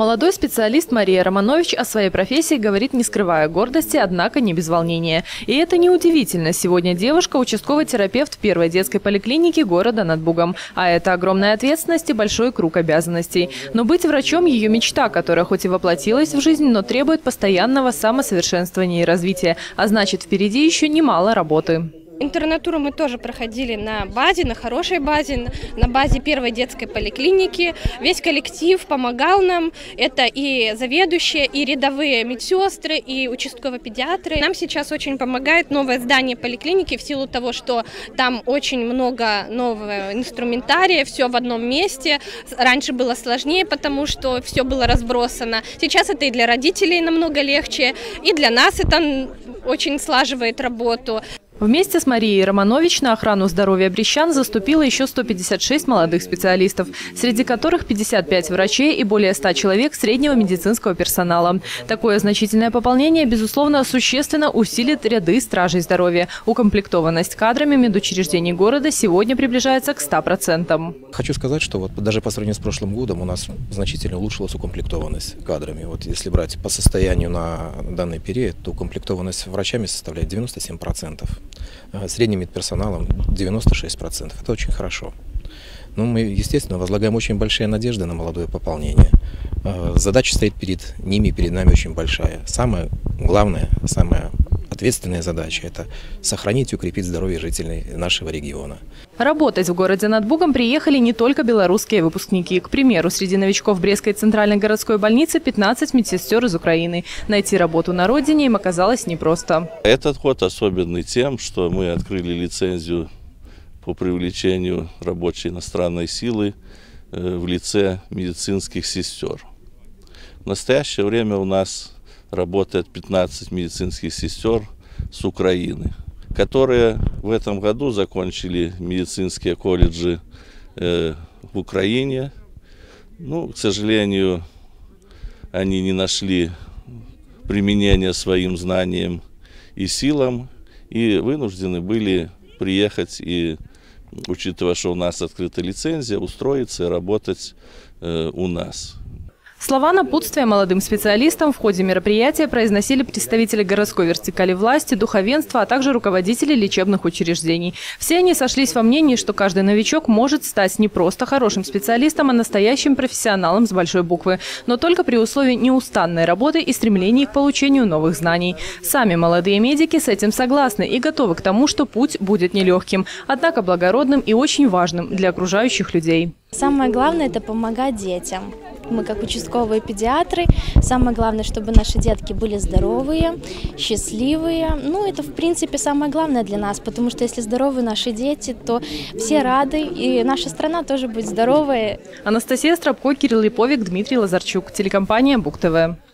Молодой специалист Мария Романович о своей профессии говорит, не скрывая гордости, однако не без волнения. И это неудивительно. Сегодня девушка – участковый терапевт первой детской поликлиники города над Бугом. А это огромная ответственность и большой круг обязанностей. Но быть врачом – ее мечта, которая хоть и воплотилась в жизнь, но требует постоянного самосовершенствования и развития. А значит, впереди еще немало работы. Интернатуру мы тоже проходили на базе, на хорошей базе, на базе первой детской поликлиники. Весь коллектив помогал нам. Это и заведующие, и рядовые медсестры, и участковые педиатры. Нам сейчас очень помогает новое здание поликлиники в силу того, что там очень много нового инструментария, все в одном месте. Раньше было сложнее, потому что все было разбросано. Сейчас это и для родителей намного легче, и для нас это очень слаживает работу. Вместе с Марией Романович на охрану здоровья брестян заступило еще 156 молодых специалистов, среди которых 55 врачей и более 100 человек среднего медицинского персонала. Такое значительное пополнение, безусловно, существенно усилит ряды стражей здоровья. Укомплектованность кадрами медучреждений города сегодня приближается к 100%. Хочу сказать, что вот даже по сравнению с прошлым годом у нас значительно улучшилась укомплектованность кадрами. Вот если брать по состоянию на данный период, то укомплектованность врачами составляет 97%. Средним медперсоналом 96%. Это очень хорошо. Но мы, естественно, возлагаем очень большие надежды на молодое пополнение. Задача стоит перед ними, перед нами очень большая. Самое главное, самое ответственная задача – это сохранить и укрепить здоровье жителей нашего региона. Работать в городе над Бугом приехали не только белорусские выпускники. К примеру, среди новичков Брестской центральной городской больницы 15 медсестер из Украины. Найти работу на родине им оказалось непросто. Этот год особенный тем, что мы открыли лицензию по привлечению рабочей иностранной силы в лице медицинских сестер. В настоящее время у нас работает 15 медицинских сестер с Украины, которые в этом году закончили медицинские колледжи в Украине. Ну, к сожалению, они не нашли применения своим знаниям и силам, и вынуждены были приехать и, учитывая, что у нас открыта лицензия, устроиться и работать у нас. Слова напутствия молодым специалистам в ходе мероприятия произносили представители городской вертикали власти, духовенства, а также руководители лечебных учреждений. Все они сошлись во мнении, что каждый новичок может стать не просто хорошим специалистом, а настоящим профессионалом с большой буквы. Но только при условии неустанной работы и стремлении к получению новых знаний. Сами молодые медики с этим согласны и готовы к тому, что путь будет нелегким, однако благородным и очень важным для окружающих людей. Самое главное – это помогать детям. Мы, как участковые педиатры, самое главное, чтобы наши детки были здоровые, счастливые. Ну, это, в принципе, самое главное для нас, потому что если здоровы наши дети, то все рады, и наша страна тоже будет здоровая. Анастасия Страпко, Кирилл Липовик, Дмитрий Лазарчук, телекомпания Буг-ТВ.